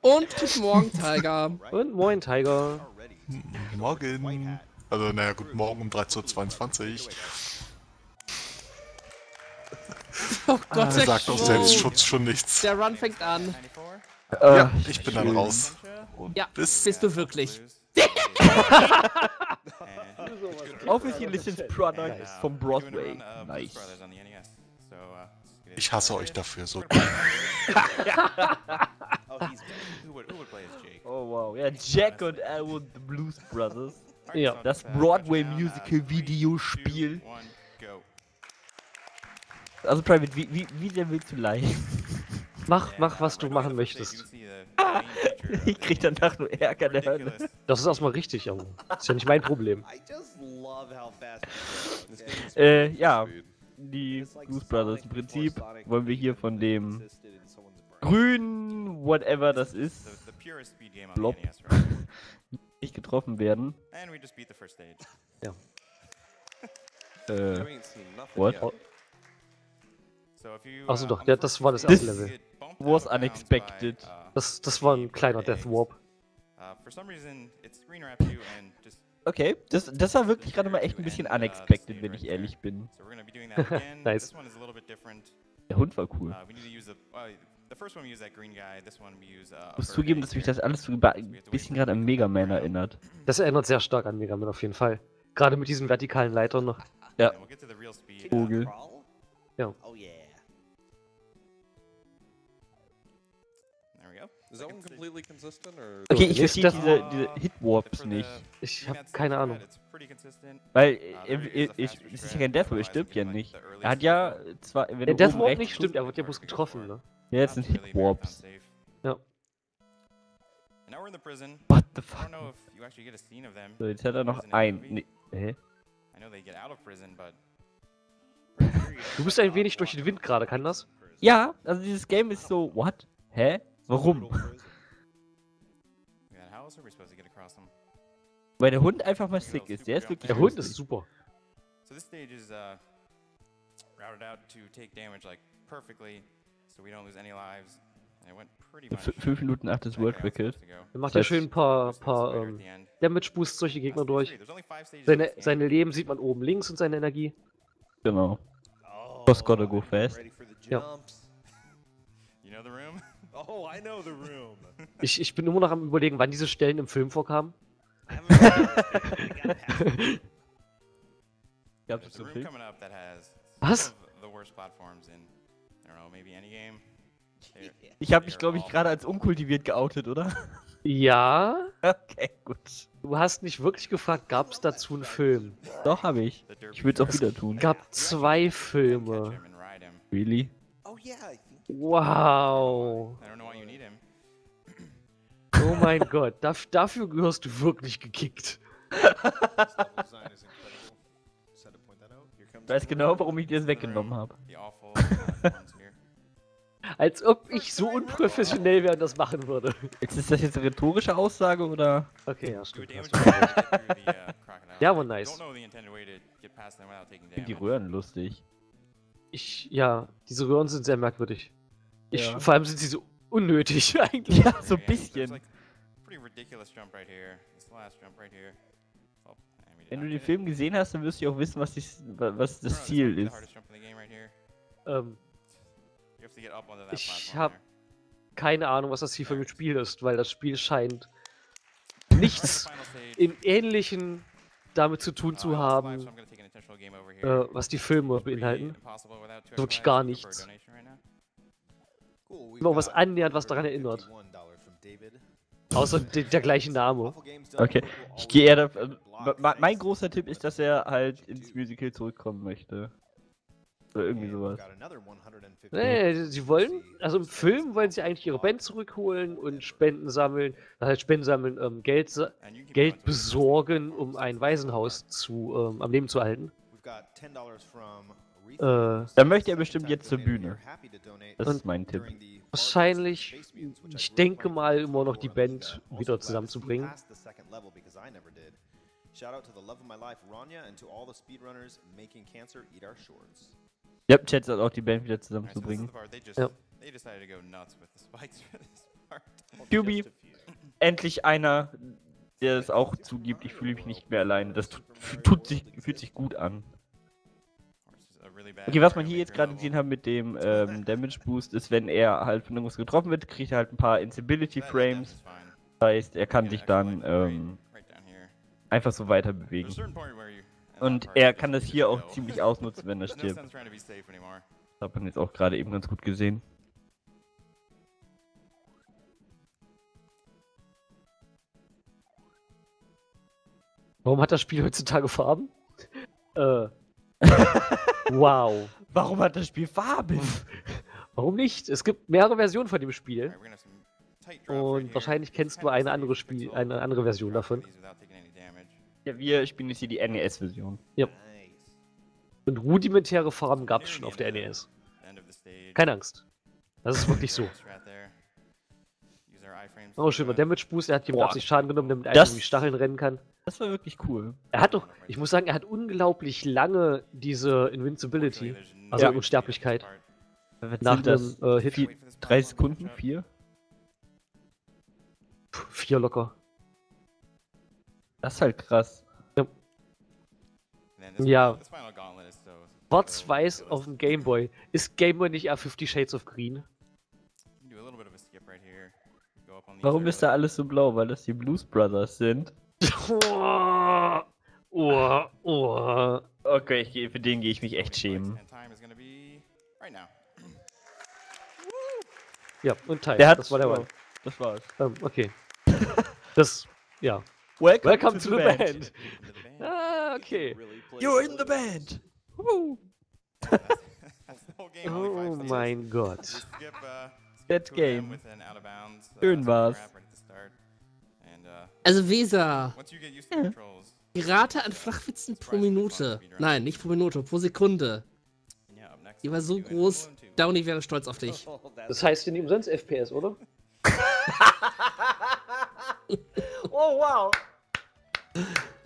Und guten Morgen, Tiger. Und moin, Tiger. Morgen. Also, naja, guten Morgen um 13:22 Uhr. Oh Gott, der sagt auch Selbstschutz schon nichts. Der Run fängt an. Ja, ich bin dann raus. Und ja, bist du wirklich. Offensichtliches Produkt vom Broadway. Nice. Ich hasse euch dafür so. Oh wow, ja, Jack und Elwood, the Blues Brothers. Ja, das Broadway-Musical-Videospiel. Also, Private, wie der Weg zu live? Mach, was du machen möchtest. Ich krieg danach nur Ärger der Hölle. Das ist erstmal richtig, Junge. Ist ja nicht mein Problem. Ja. Die Blues Brothers im Prinzip wollen wir hier von dem grünen, whatever das ist, Blob, nicht getroffen werden. Ja. What? Achso doch, das war das erste Level. Was unexpected. Das war ein kleiner Death Warp. Okay, das war wirklich gerade mal echt ein bisschen unexpected, wenn ich ehrlich bin. Nice. Der Hund war cool. Ich muss zugeben, dass mich das alles so ein bisschen gerade an Mega Man erinnert. Das erinnert sehr stark an Mega Man auf jeden Fall. Gerade mit diesen vertikalen Leitern noch. Ja. Vogel. Ja. Okay, ich verstehe diese Hitwarps nicht. Ich habe keine Ahnung. Weil, es ist ja kein Deathwarp, er stirbt ja nicht. Er hat ja zwar... Wenn der Deathwarp nicht stimmt, er wird ja bloß getroffen, ne? Ja, jetzt sind Hitwarps. Ja. What the fuck? So, jetzt hat er noch einen. Nee. Hä? Du bist ein wenig durch den Wind gerade, kann das? Ja, also dieses Game ist so, what? Hä? Warum? Weil der Hund einfach mal sick ist. Der ist wirklich. Der Hund ist super. Für 5 Minuten 8 ist World Record. Er macht ja schön ein paar Damage Boosts solche Gegner durch. Seine Leben sieht man oben links und seine Energie. Genau. Boss gotta go fast. Ja. Ich bin immer noch am Überlegen, wann diese Stellen im Film vorkamen. Gab's das im Film? Was? Ich habe mich, glaube ich, gerade als unkultiviert geoutet, oder? Ja. Okay, gut. Du hast nicht wirklich gefragt, gab es dazu einen Film? Doch, habe ich. Ich würde es auch wieder tun. Es gab 2 Filme. Really? Wow. Oh mein Gott, dafür gehörst du wirklich gekickt. Ich weiß genau, warum ich dir das weggenommen habe. Als ob ich so unprofessionell wäre und das machen würde. Ist das jetzt eine rhetorische Aussage oder? Okay, ja, stimmt. Ja, war nice. Ich finde die Röhren lustig. Ja, diese Röhren sind sehr merkwürdig. Ja. Vor allem sind sie so unnötig eigentlich. Ja, so ein bisschen. Wenn du den Film gesehen hast, dann wirst du auch wissen, was das Ziel ist. Ich habe keine Ahnung, was das hier für ein Spiel ist, weil das Spiel scheint nichts im Ähnlichen damit zu tun zu haben, was die Filme beinhalten. Wirklich gar nichts. Immer was annähernd, was daran erinnert. Außer der gleiche Name. Okay, ich gehe eher davon. Mein großer Tipp ist, dass er halt ins Musical zurückkommen möchte. Oder irgendwie sowas. Nee, sie wollen, also im Film wollen sie eigentlich ihre Band zurückholen und Spenden sammeln, Geld besorgen, um ein Waisenhaus am Leben zu halten. Dann möchte er bestimmt jetzt zur Bühne. Das ist mein Tipp. Wahrscheinlich, ich denke mal, immer noch die Band wieder zusammenzubringen. Ja, Chat hat auch die Band wieder zusammenzubringen. Ja. Dubi, endlich einer, der es auch zugibt, ich fühle mich nicht mehr alleine. Das fühlt sich gut an. Okay, was man hier jetzt gerade gesehen hat mit dem Damage Boost ist, wenn er halt von irgendwas getroffen wird, kriegt er halt ein paar Instability Frames. Das heißt, er kann sich dann einfach so weiter bewegen. Und er kann das hier auch ziemlich ausnutzen, wenn er stirbt. Das hat man jetzt auch gerade eben ganz gut gesehen. Warum hat das Spiel heutzutage Farben? Wow. Warum hat das Spiel Farben? Warum nicht? Es gibt mehrere Versionen von dem Spiel. Und wahrscheinlich kennst du eine andere Version davon. Ja, wir spielen jetzt hier die NES-Version. Ja. Und rudimentäre Farben gab es schon auf der NES. Keine Angst. Das ist wirklich so. Oh, schön, der Damage Boost, er hat ihm absichtlich Schaden genommen, damit er irgendwie Stacheln rennen kann. Das war wirklich cool. Er hat doch, ich muss sagen, er hat unglaublich lange diese Invincibility, also Unsterblichkeit. Nach dem Hit. 3 Sekunden? 4? 4 locker. Das ist halt krass. Ja. Ja. Schwarz-Weiß auf dem Gameboy. Ist Gameboy nicht eher 50 Shades of Green? Warum ist da alles so blau? Weil das die Blues Brothers sind. Okay, für den gehe ich mich echt schämen. Ja, und Teil. Das war der One. Das war's. Okay. Das, ja. Welcome to the band. Ah, okay. You're in the band. Oh mein Gott. That game. Schön war's. Also Weser. Die Rate an Flachwitzen pro Minute. Nein, nicht pro Minute, pro Sekunde. Die war so groß, Downey wäre stolz auf dich. Das heißt ja nicht umsonst FPS, oder? Oh wow!